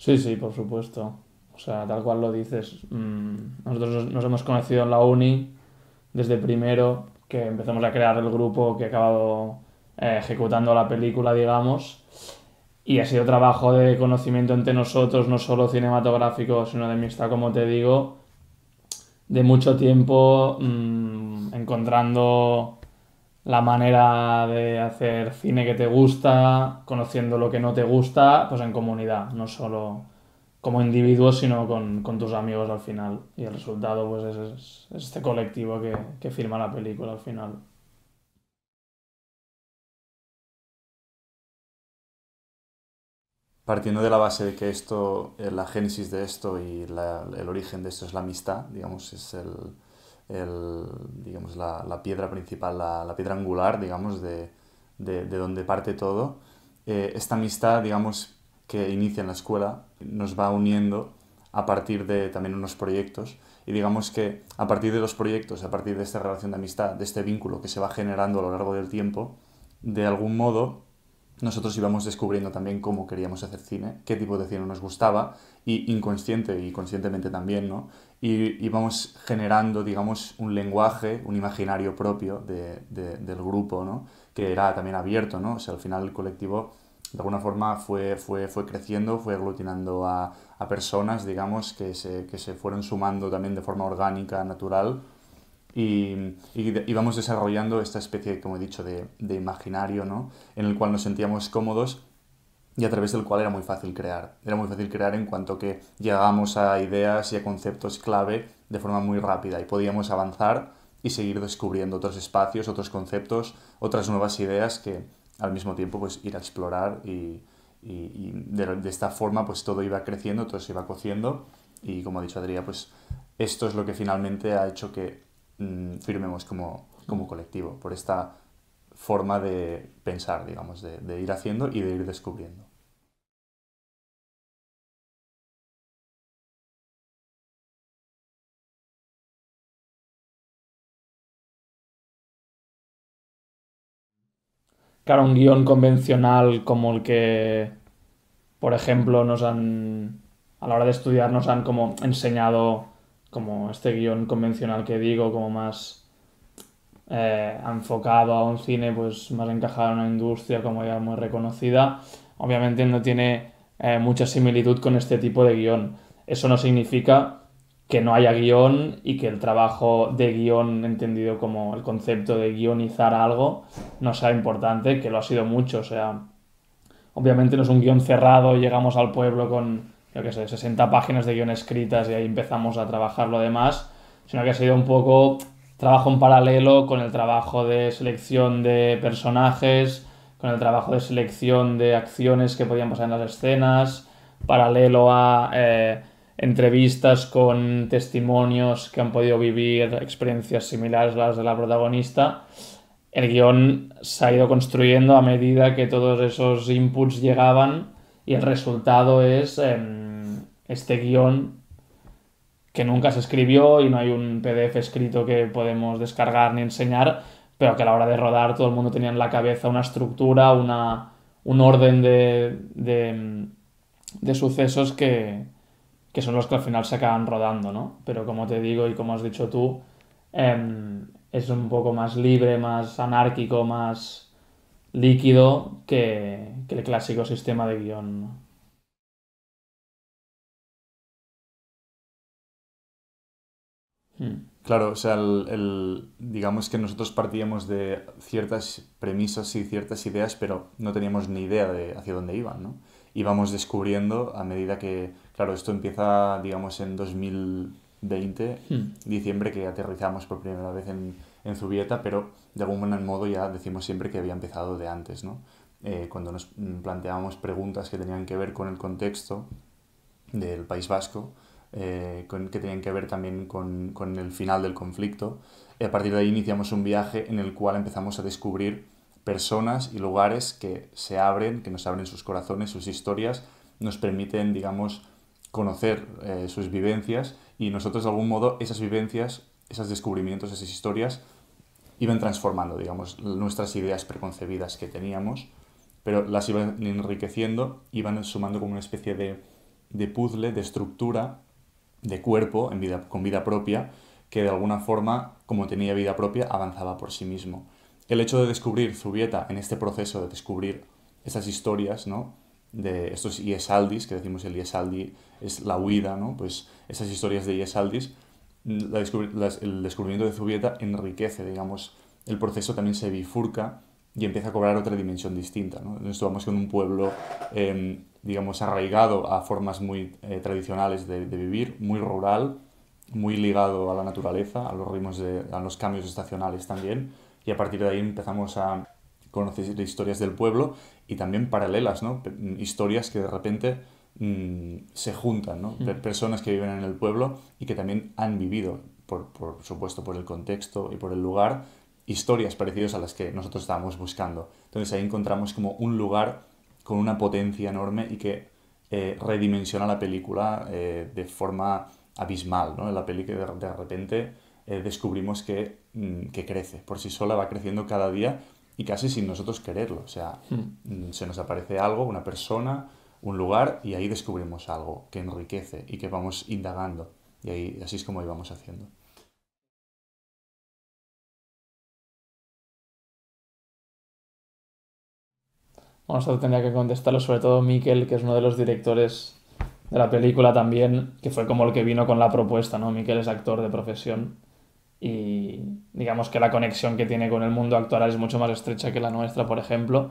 Sí, por supuesto. O sea, tal cual lo dices. Nosotros nos hemos conocido en la uni desde primero, que empezamos a crear el grupo que ha acabado ejecutando la película, digamos. Y ha sido trabajo de conocimiento entre nosotros, no solo cinematográfico, sino de amistad, como te digo, de mucho tiempo encontrando la manera de hacer cine que te gusta, conociendo lo que no te gusta, pues en comunidad, no solo como individuos, sino con tus amigos al final. Y el resultado pues es este colectivo que firma la película al final. Partiendo de la base de que esto, la génesis de esto y el origen de esto es la amistad, digamos, es digamos, la piedra principal, la piedra angular, digamos, de donde parte todo. Esta amistad, digamos, que inicia en la escuela, nos va uniendo a partir de también unos proyectos, y digamos que a partir de los proyectos, a partir de esta relación de amistad, de este vínculo que se va generando a lo largo del tiempo, de algún modo, nosotros íbamos descubriendo también cómo queríamos hacer cine, qué tipo de cine nos gustaba, y inconsciente y conscientemente también, ¿no? Y íbamos generando, digamos, un lenguaje, un imaginario propio del grupo, ¿no? Que era también abierto, ¿no? O sea, al final el colectivo, de alguna forma, fue creciendo, fue aglutinando a personas, digamos, que se fueron sumando también de forma orgánica, natural, y íbamos desarrollando esta especie, como he dicho, de imaginario, ¿no? En el cual nos sentíamos cómodos y a través del cual era muy fácil crear. Era muy fácil crear en cuanto que llegábamos a ideas y a conceptos clave de forma muy rápida, y podíamos avanzar y seguir descubriendo otros espacios, otros conceptos, otras nuevas ideas que al mismo tiempo pues, ir a explorar, y de esta forma pues, todo iba creciendo, todo se iba cociendo, y como ha dicho Adrià, pues esto es lo que finalmente ha hecho que firmemos como colectivo, por esta forma de pensar, digamos, de ir haciendo y de ir descubriendo. Claro, un guión convencional como el que, por ejemplo, a la hora de estudiar nos han como enseñado, como este guión convencional que digo, como más enfocado a un cine, pues más encajado en una industria como ya muy reconocida, obviamente no tiene mucha similitud con este tipo de guión. Eso no significa que no haya guión y que el trabajo de guión, entendido como el concepto de guionizar algo, no sea importante, que lo ha sido mucho. O sea, obviamente no es un guión cerrado, llegamos al pueblo con, yo qué sé, 60 páginas de guión escritas y ahí empezamos a trabajar lo demás, sino que ha sido un poco trabajo en paralelo con el trabajo de selección de personajes, con el trabajo de selección de acciones que podían pasar en las escenas, paralelo a entrevistas con testimonios que han podido vivir experiencias similares a las de la protagonista. El guión se ha ido construyendo a medida que todos esos inputs llegaban, y el resultado es este guión que nunca se escribió y no hay un PDF escrito que podemos descargar ni enseñar, pero que a la hora de rodar todo el mundo tenía en la cabeza una estructura, un orden de sucesos que son los que al final se acaban rodando, ¿no? Pero como te digo y como has dicho tú, es un poco más libre, más anárquico, más líquido que el clásico sistema de guión, ¿no? Claro, o sea, digamos que nosotros partíamos de ciertas premisas y ciertas ideas, pero no teníamos ni idea de hacia dónde iban, ¿no? Íbamos descubriendo a medida que, claro, esto empieza, digamos, en 2020, diciembre, que aterrizamos por primera vez en Zubieta, pero de algún modo ya decimos siempre que había empezado de antes, ¿no? Cuando nos planteábamos preguntas que tenían que ver con el contexto del País Vasco, que tenían que ver también con el final del conflicto, a partir de ahí iniciamos un viaje en el cual empezamos a descubrir personas y lugares que se abren, que nos abren sus corazones, sus historias, nos permiten, digamos, conocer sus vivencias, y nosotros de algún modo esas vivencias, esos descubrimientos, esas historias, iban transformando, digamos, nuestras ideas preconcebidas que teníamos, pero las iban enriqueciendo, iban sumando como una especie de puzzle, de estructura, de cuerpo, en vida, con vida propia, que de alguna forma, como tenía vida propia, avanzaba por sí mismo. El hecho de descubrir Zubieta en este proceso de descubrir esas historias, ¿no?, de estos iesaldis, que decimos el iesaldi es la huida, ¿no?, pues esas historias de iesaldis, el descubrimiento de Zubieta enriquece, digamos, el proceso también se bifurca y empieza a cobrar otra dimensión distinta, ¿no? Entonces vamos con un pueblo, digamos, arraigado a formas muy tradicionales de vivir, muy rural, muy ligado a la naturaleza, a los ritmos, a los cambios estacionales también, y a partir de ahí empezamos a conocer historias del pueblo y también paralelas, ¿no? Historias que de repente se juntan, ¿no? Personas que viven en el pueblo y que también han vivido, por supuesto, por el contexto y por el lugar, historias parecidas a las que nosotros estábamos buscando. Entonces ahí encontramos como un lugar con una potencia enorme y que redimensiona la película de forma abismal, ¿no? En la peli que de repente descubrimos que crece, por sí sola va creciendo cada día y casi sin nosotros quererlo. O sea, se nos aparece algo, una persona, un lugar, y ahí descubrimos algo que enriquece y que vamos indagando. Y ahí, así es como íbamos haciendo. Bueno, esto tendría que contestarlo sobre todo Mikel, que es uno de los directores de la película también, que fue como el que vino con la propuesta, ¿no? Mikel es actor de profesión y digamos que la conexión que tiene con el mundo actual es mucho más estrecha que la nuestra, por ejemplo.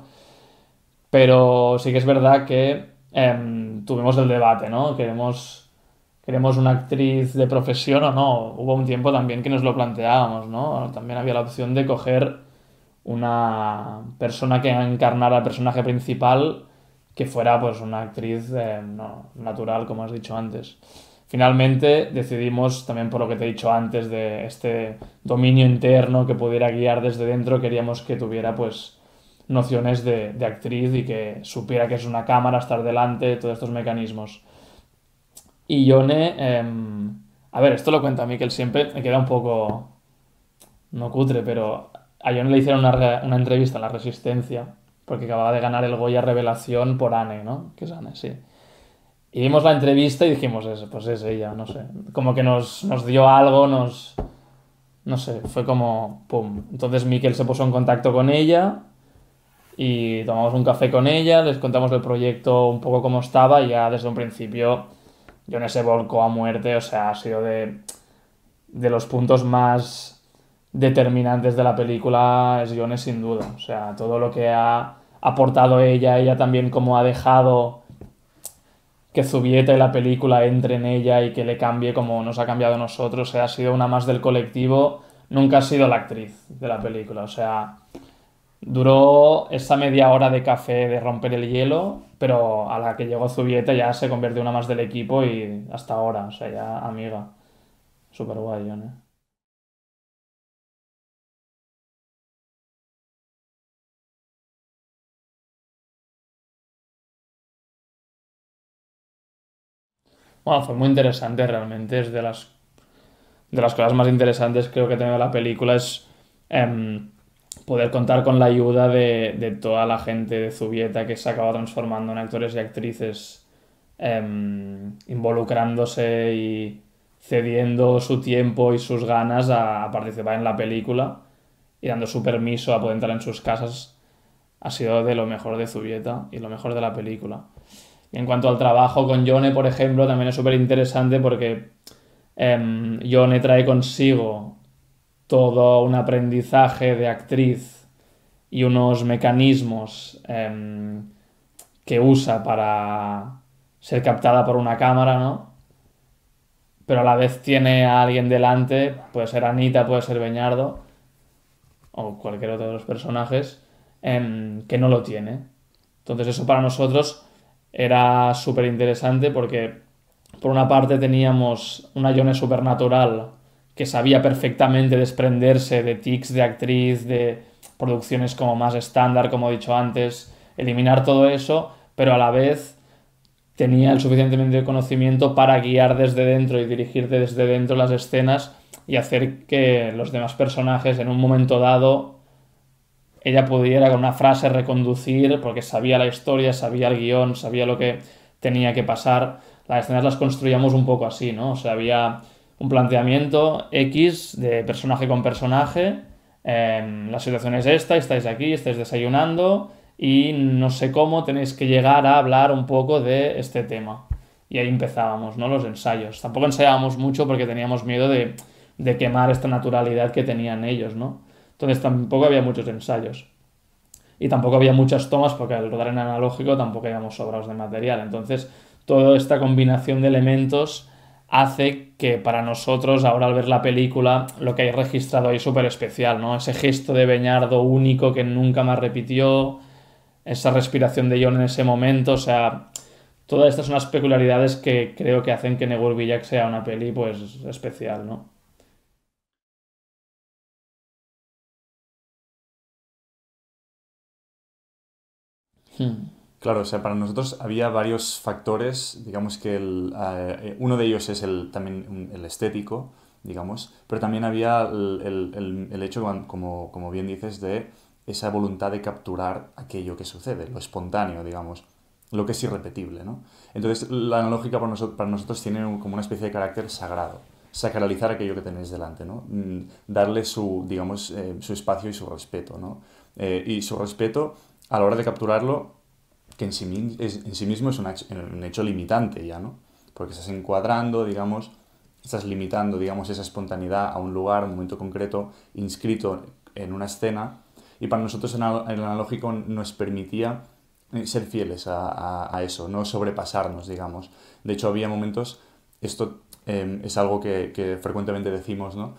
Pero sí que es verdad que tuvimos el debate, ¿no? ¿Queremos una actriz de profesión o no? Hubo un tiempo también que nos lo planteábamos, ¿no? También había la opción de coger una persona que encarnara al personaje principal que fuera pues una actriz no, natural, como has dicho antes. Finalmente decidimos, también por lo que te he dicho antes, de este dominio interno que pudiera guiar desde dentro, queríamos que tuviera pues nociones de actriz y que supiera que es una cámara, estar delante, todos estos mecanismos. Y Yone, a ver, esto lo cuenta Mikel siempre, me queda un poco, no cutre, pero a Yone le hicieron una entrevista en La Resistencia, porque acababa de ganar el Goya Revelación por Ane, ¿no? Que es Ane, sí. Y vimos la entrevista y dijimos, pues es ella, no sé. Como que nos dio algo, no sé, fue como pum. Entonces Mikel se puso en contacto con ella y tomamos un café con ella, les contamos el proyecto un poco cómo estaba y ya desde un principio Yone se volcó a muerte, o sea, ha sido de los puntos más determinantes de la película, es Yone sin duda, o sea, todo lo que ha aportado ella también como ha dejado que Zubieta y la película entre en ella y que le cambie como nos ha cambiado a nosotros, o sea, ha sido una más del colectivo, nunca ha sido la actriz de la película, o sea... Duró esa media hora de café de romper el hielo, pero a la que llegó Zubieta ya se convirtió en una más del equipo y hasta ahora, o sea, ya amiga. Súper guay, Yone. Bueno, fue muy interesante realmente, es de las cosas más interesantes creo que ha tenido la película es... poder contar con la ayuda de toda la gente de Zubieta que se acaba transformando en actores y actrices, involucrándose y cediendo su tiempo y sus ganas a participar en la película y dando su permiso a poder entrar en sus casas, ha sido de lo mejor de Zubieta y lo mejor de la película. Y en cuanto al trabajo con Yone, por ejemplo, también es súper interesante porque Yone trae consigo todo un aprendizaje de actriz y unos mecanismos que usa para ser captada por una cámara, ¿no? Pero a la vez tiene a alguien delante, puede ser Anita, puede ser Beñardo, o cualquier otro de los personajes, que no lo tiene. Entonces eso para nosotros era súper interesante porque por una parte teníamos una Yone supernatural que sabía perfectamente desprenderse de tics de actriz, de producciones como más estándar, como he dicho antes, eliminar todo eso, pero a la vez tenía el suficientemente conocimiento para guiar desde dentro y dirigir desde dentro las escenas y hacer que los demás personajes en un momento dado ella pudiera con una frase reconducir, porque sabía la historia, sabía el guión, sabía lo que tenía que pasar. las escenas las construíamos un poco así, ¿no? O sea, había un planteamiento X de personaje con personaje, la situación es esta, estáis aquí, estáis desayunando y no sé cómo tenéis que llegar a hablar un poco de este tema. Y ahí empezábamos, ¿no? Los ensayos. Tampoco ensayábamos mucho porque teníamos miedo de quemar esta naturalidad que tenían ellos, ¿no? Entonces tampoco había muchos ensayos. Y tampoco había muchas tomas porque al rodar en analógico tampoco íbamos sobrados de material. Entonces toda esta combinación de elementos hace que para nosotros ahora al ver la película lo que hay registrado ahí es súper especial, ¿no? Ese gesto de Beñardo único que nunca más repitió, esa respiración de John en ese momento, o sea... Todas estas son las peculiaridades que creo que hacen que Negu Villac sea una peli, pues, especial, ¿no? Claro, o sea, para nosotros había varios factores, digamos que uno de ellos es también el estético, digamos, pero también había el hecho, como bien dices, de esa voluntad de capturar aquello que sucede, lo espontáneo, digamos. Lo que es irrepetible, ¿no? Entonces, la analógica para nosotros tiene como una especie de carácter sagrado, sacralizar aquello que tenéis delante, ¿no? Darle su, digamos, su espacio y su respeto, ¿no? Y su respeto a la hora de capturarlo, que en sí mismo es un hecho limitante ya, ¿no? Porque estás encuadrando, digamos, estás limitando, digamos, esa espontaneidad a un lugar, un momento concreto, inscrito en una escena, y para nosotros el analógico nos permitía ser fieles a eso, no sobrepasarnos, digamos. De hecho, había momentos, esto es algo que frecuentemente decimos, ¿no?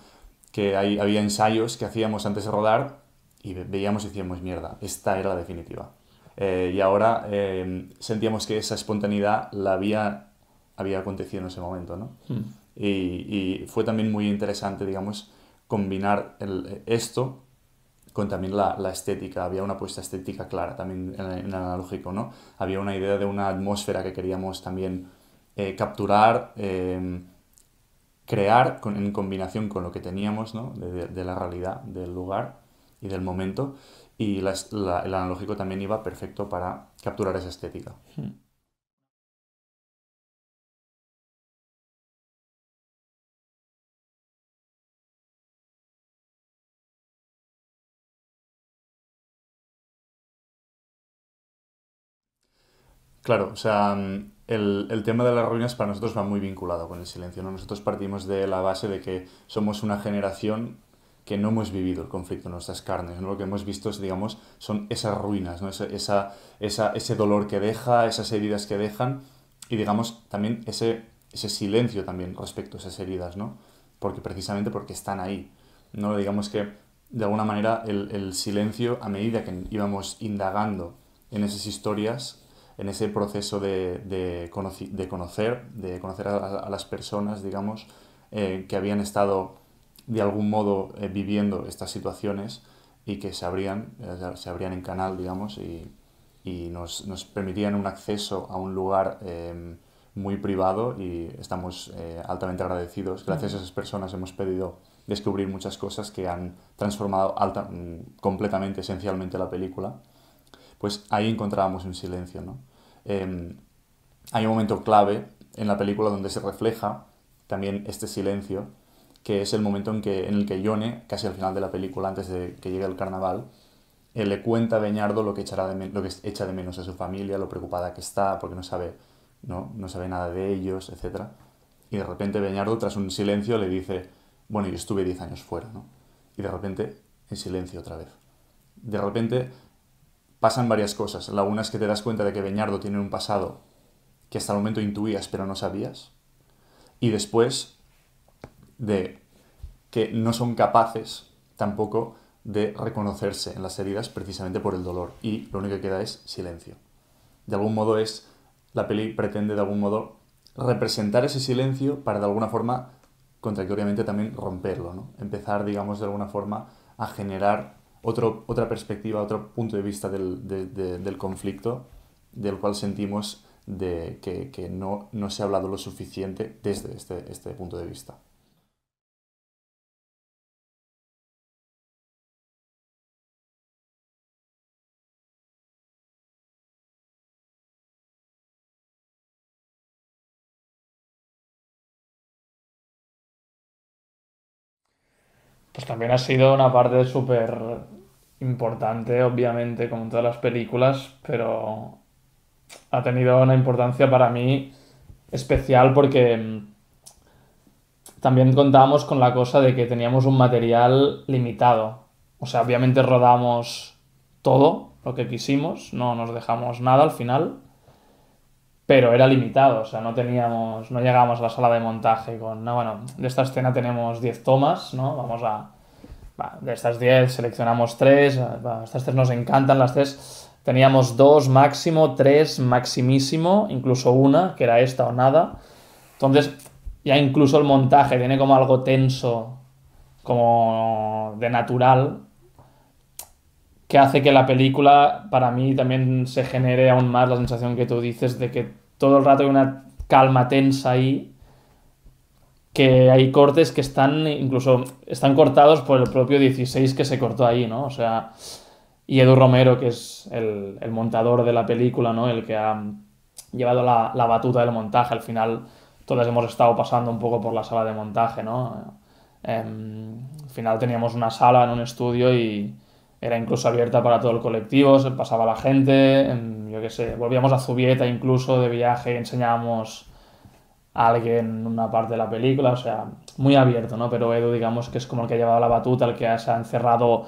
Que había ensayos que hacíamos antes de rodar y veíamos y decíamos, mierda, esta era la definitiva. Y ahora sentíamos que esa espontaneidad había acontecido en ese momento, ¿no? Y fue también muy interesante, digamos, combinar esto con también la estética. Había una apuesta estética clara también en el analógico, ¿no? Había una idea de una atmósfera que queríamos también capturar, crear en combinación con lo que teníamos, ¿no? De la realidad, del lugar y del momento, y el analógico también iba perfecto para capturar esa estética. Claro, o sea, el tema de las ruinas para nosotros va muy vinculado con el silencio, ¿no? Nosotros partimos de la base de que somos una generación que no hemos vivido el conflicto en nuestras carnes, ¿no? Lo que hemos visto, digamos, son esas ruinas, ¿no? Ese dolor que deja, esas heridas que dejan y, digamos, también ese silencio también respecto a esas heridas, ¿no? Porque precisamente porque están ahí, ¿no? Digamos que, de alguna manera, el silencio, a medida que íbamos indagando en esas historias, en ese proceso de conocer a las personas, digamos, que habían estado de algún modo viviendo estas situaciones y que se abrían en canal, digamos, y nos permitían un acceso a un lugar muy privado y estamos altamente agradecidos. Gracias a esas personas hemos podido descubrir muchas cosas que han transformado completamente, esencialmente la película. Pues ahí encontrábamos un silencio, ¿no? Hay un momento clave en la película donde se refleja también este silencio, que es el momento en el que Yone, casi al final de la película, antes de que llegue el carnaval, le cuenta a Beñardo lo que echa de menos a su familia, lo preocupada que está, porque no sabe nada de ellos, etc. Y de repente Beñardo, tras un silencio, le dice, bueno, yo estuve 10 años fuera, ¿no? Y de repente, en silencio otra vez. De repente pasan varias cosas. La una es que te das cuenta de que Beñardo tiene un pasado que hasta el momento intuías pero no sabías. Y después de que no son capaces tampoco de reconocerse en las heridas precisamente por el dolor. Y lo único que queda es silencio. De algún modo la peli pretende de algún modo representar ese silencio para de alguna forma, contradictoriamente también romperlo, ¿no? Empezar, digamos, de alguna forma a generar otra perspectiva, otro punto de vista del conflicto, del cual sentimos que no se ha hablado lo suficiente desde este punto de vista. pues también ha sido una parte súper importante, obviamente, como en todas las películas, pero ha tenido una importancia para mí especial porque también contábamos con la cosa de que teníamos un material limitado. O sea, obviamente rodamos todo lo que quisimos, no nos dejamos nada al final, pero era limitado, o sea, no llegamos a la sala de montaje con, no, bueno, de esta escena tenemos 10 tomas, ¿no? De estas 10 seleccionamos 3, estas 3 nos encantan, las 3, teníamos 2 máximo, 3 maximísimo, incluso una, que era esta o nada. Entonces, ya incluso el montaje tiene como algo tenso, como de natural, que hace que la película, para mí, también se genere aún más la sensación que tú dices de que todo el rato hay una calma tensa ahí, que hay cortes que están cortados por el propio 16 que se cortó ahí, ¿no? O sea, y Edu Romero, que es el montador de la película, ¿no? El que ha llevado la batuta del montaje. Al final, todos hemos estado pasando un poco por la sala de montaje, ¿no? Al final teníamos una sala en un estudio y era incluso abierta para todo el colectivo, se pasaba la gente, yo qué sé, volvíamos a Zubieta incluso de viaje, enseñábamos a alguien una parte de la película, o sea, muy abierto, ¿no? Pero Edu, digamos, que es como el que ha llevado la batuta, el que se ha encerrado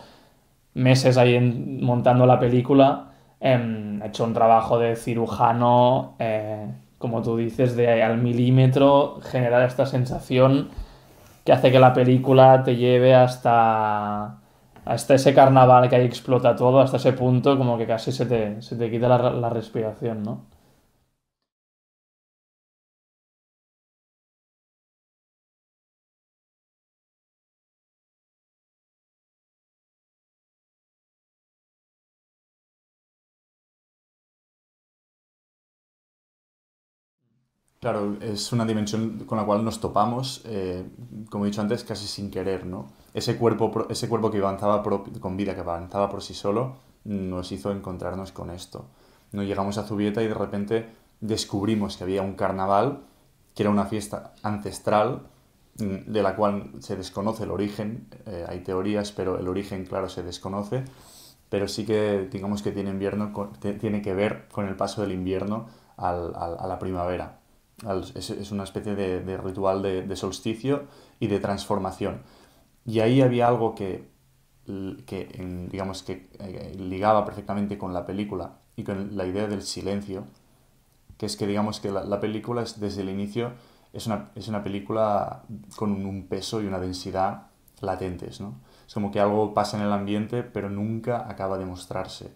meses ahí montando la película, ha hecho un trabajo de cirujano, como tú dices, de al milímetro, generar esta sensación que hace que la película te lleve hasta ese carnaval que ahí explota todo, hasta ese punto como que casi se te quita la respiración, ¿no? Claro, es una dimensión con la cual nos topamos, como he dicho antes, casi sin querer, ¿no? Ese cuerpo que avanzaba con vida, que avanzaba por sí solo, nos hizo encontrarnos con esto. Nos llegamos a Zubieta y de repente descubrimos que había un carnaval, que era una fiesta ancestral, de la cual se desconoce el origen, hay teorías, pero el origen, claro, se desconoce, pero sí que, digamos que tiene que ver con el paso del invierno a la primavera. Es una especie de ritual de solsticio y de transformación. Y ahí había algo que ligaba perfectamente con la película y con la idea del silencio, que es que, digamos, que la película desde el inicio es una película con un peso y una densidad latentes, ¿no? Es como que algo pasa en el ambiente, pero nunca acaba de mostrarse.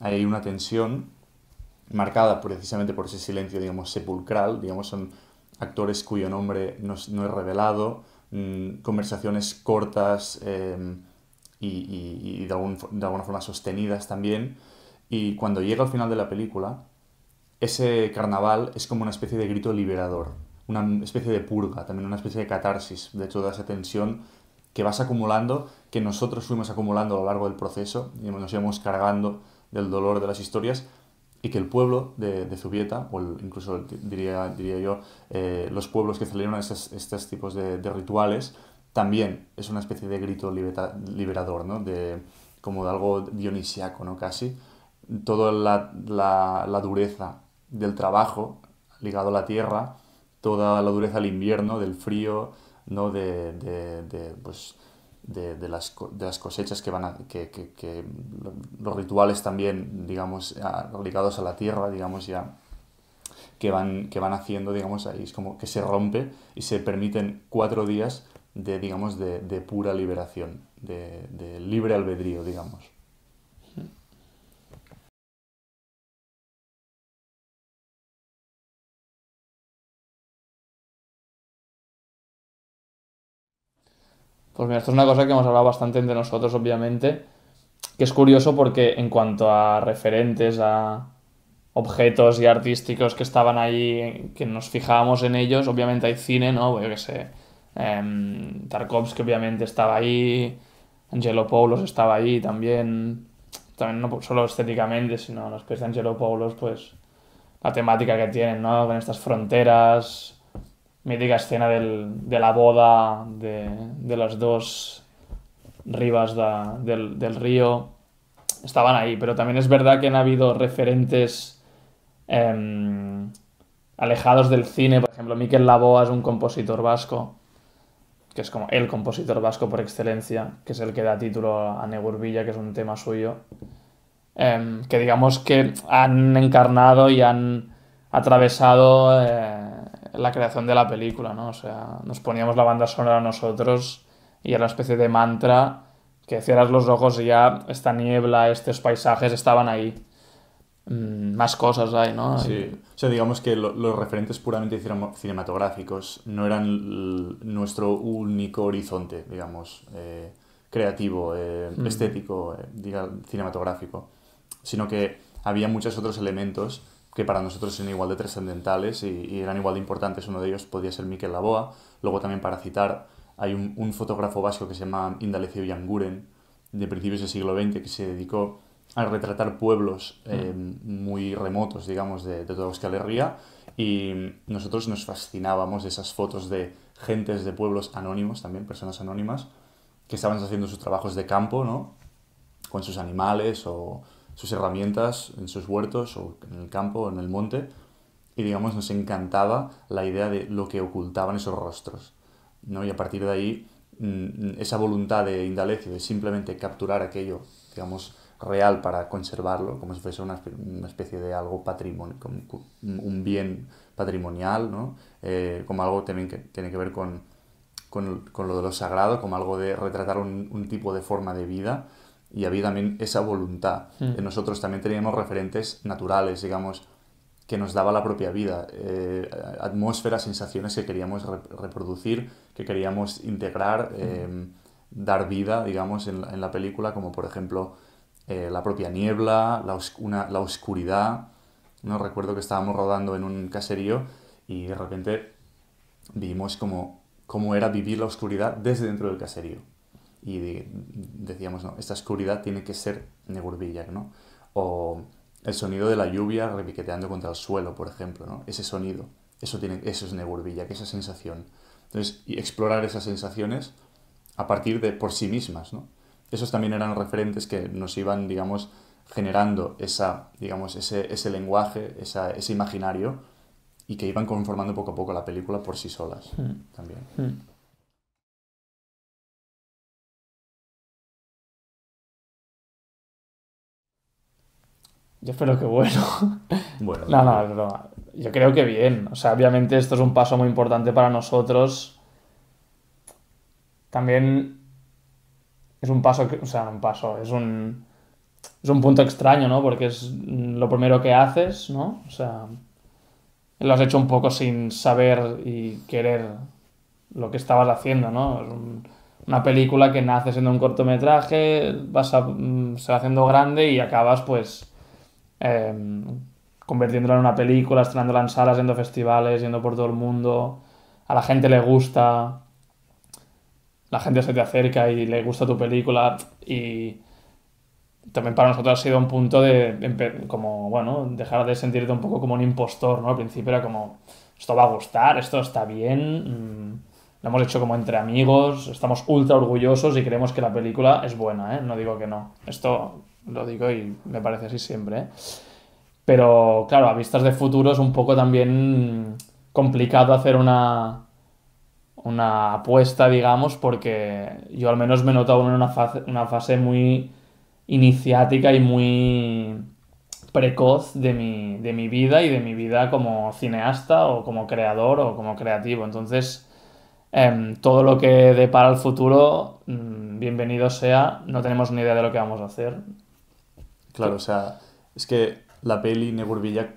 Hay una tensión marcada precisamente por ese silencio, digamos, sepulcral, digamos, son actores cuyo nombre no es revelado, conversaciones cortas y de alguna forma sostenidas también, y cuando llega al final de la película, ese carnaval es como una especie de grito liberador, una especie de purga, también una especie de catarsis de toda esa tensión que vas acumulando, que nosotros fuimos acumulando a lo largo del proceso, y nos íbamos cargando del dolor de las historias, y que el pueblo de Zubieta, o incluso diría yo, los pueblos que celebran estos tipos de rituales, también es una especie de grito liberador, ¿no? Como de algo dionisiaco, ¿no? Casi. Toda la dureza del trabajo ligado a la tierra, toda la dureza del invierno, del frío, ¿no? De las cosechas que los rituales también, digamos, ligados a la tierra, digamos, ya que van haciendo, digamos, ahí es como que se rompe y se permiten 4 días de, digamos, de pura liberación, de libre albedrío, digamos. Pues mira, esto es una cosa que hemos hablado bastante entre nosotros, obviamente, que es curioso porque en cuanto a referentes, a objetos y artísticos que estaban ahí, que nos fijábamos en ellos, obviamente hay cine, ¿no? Yo qué sé, Tarkovsky obviamente estaba ahí, Angelopoulos estaba ahí también no solo estéticamente, sino los pies de Angelopoulos, pues la temática que tienen, ¿no? Con estas fronteras. Mítica escena de la boda de las dos Rivas del Río, estaban ahí, pero también es verdad que han habido referentes alejados del cine. Por ejemplo, Mikel Laboa es un compositor vasco, que es como el compositor vasco por excelencia, que es el que da título a Negu Villac, que es un tema suyo, que digamos que han encarnado y han atravesado la creación de la película, ¿no? O sea, nos poníamos la banda sonora nosotros y era una especie de mantra que cierras los ojos y ya esta niebla, estos paisajes estaban ahí. Más cosas hay, ¿no? Sí. O sea, digamos que los referentes puramente cinematográficos no eran nuestro único horizonte, digamos, creativo, estético, cinematográfico, sino que había muchos otros elementos que para nosotros eran igual de trascendentales y eran igual de importantes. Uno de ellos podía ser Mikel Laboa. Luego también, para citar, hay un fotógrafo vasco que se llama Indalecio Yanguren, de principios del siglo XX, que se dedicó a retratar pueblos muy remotos, digamos, de toda Euskal Herria, y nosotros nos fascinábamos de esas fotos de gentes de pueblos anónimos, también personas anónimas, que estaban haciendo sus trabajos de campo, ¿no? Con sus animales o sus herramientas en sus huertos o en el campo o en el monte, y digamos nos encantaba la idea de lo que ocultaban esos rostros, ¿no? Y a partir de ahí, esa voluntad de Indalecio de simplemente capturar aquello, digamos, real para conservarlo, como si fuese una especie de algo patrimonio, un bien patrimonial, ¿no? Como algo también que tiene que ver con lo de lo sagrado, como algo de retratar un tipo de forma de vida, y había también esa voluntad. Nosotros también teníamos referentes naturales, digamos, que nos daba la propia vida, atmósferas, sensaciones que queríamos reproducir, que queríamos integrar, dar vida, digamos, en la película, como por ejemplo la propia niebla, la oscuridad, ¿no? Recuerdo que estábamos rodando en un caserío y de repente vimos cómo era vivir la oscuridad desde dentro del caserío. Y decíamos, no, esta oscuridad tiene que ser Negu Villac, ¿no? O el sonido de la lluvia repiqueteando contra el suelo, por ejemplo, ¿no? Ese sonido, eso es Negu Villac, esa sensación. Entonces, y explorar esas sensaciones a partir de por sí mismas, ¿no? Esos también eran referentes que nos iban, digamos, generando ese lenguaje, ese imaginario, y que iban conformando poco a poco la película por sí solas también. Yo espero que bueno. No, yo creo que bien. O sea, obviamente esto es un paso muy importante para nosotros. También es un paso, es un punto extraño, ¿no? Porque es lo primero que haces, ¿no? O sea, lo has hecho un poco sin saber y querer lo que estabas haciendo, ¿no? Es una película que nace siendo un cortometraje, se va haciendo grande y acabas, pues, convirtiéndola en una película, estrenándola en salas, yendo a festivales, yendo por todo el mundo. A la gente le gusta, la gente se te acerca y le gusta tu película, y también para nosotros ha sido un punto de como, bueno, dejar de sentirte un poco como un impostor, ¿no? Al principio era como, esto va a gustar, esto está bien, lo hemos hecho como entre amigos, estamos ultra orgullosos y creemos que la película es buena, ¿eh? No digo que no, esto lo digo y me parece así siempre, ¿eh? Pero claro, a vistas de futuro es un poco también complicado hacer una apuesta, digamos, porque yo al menos me he notado en una fase muy iniciática y muy precoz de mi vida y de mi vida como cineasta o como creador o como creativo. Entonces, todo lo que depara el futuro, bienvenido sea, no tenemos ni idea de lo que vamos a hacer. Claro, o sea, es que la peli Negu Villac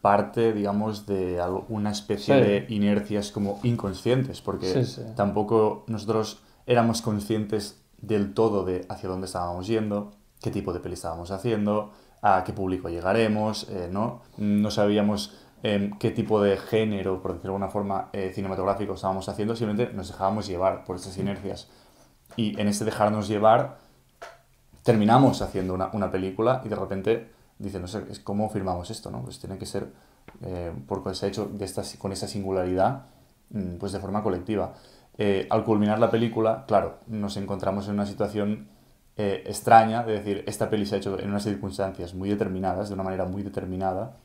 parte, digamos, de una especie de inercias como inconscientes, porque tampoco nosotros éramos conscientes del todo de hacia dónde estábamos yendo, qué tipo de peli estábamos haciendo, a qué público llegaremos, ¿no? No sabíamos qué tipo de género, por decirlo de alguna forma, cinematográfico estábamos haciendo, simplemente nos dejábamos llevar por estas inercias. Y en este dejarnos llevar, terminamos haciendo una película y de repente dicen, no sé, ¿cómo firmamos esto? ¿No? Pues tiene que ser, porque se ha hecho con esa singularidad, pues de forma colectiva. al culminar la película, claro, nos encontramos en una situación extraña, de decir, esta peli se ha hecho en unas circunstancias muy determinadas, de una manera muy determinada.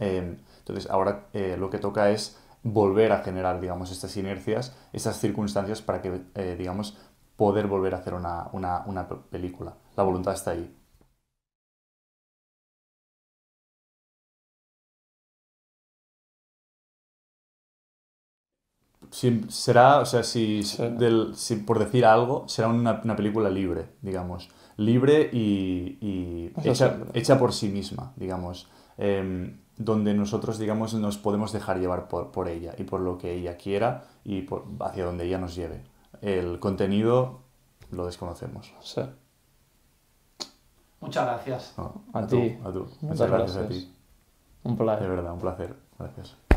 Entonces ahora lo que toca es volver a generar, digamos, estas inercias, estas circunstancias para que, digamos, poder volver a hacer una película. La voluntad está ahí. Será, o sea, si por decir algo, será una película libre, digamos. Libre y hecha por sí misma, digamos. Donde nosotros, digamos, nos podemos dejar llevar por ella y por lo que ella quiera y hacia donde ella nos lleve. El contenido lo desconocemos. Sí. Muchas gracias. No, a ti. Muchas gracias a ti. Un placer. De verdad, un placer. Gracias.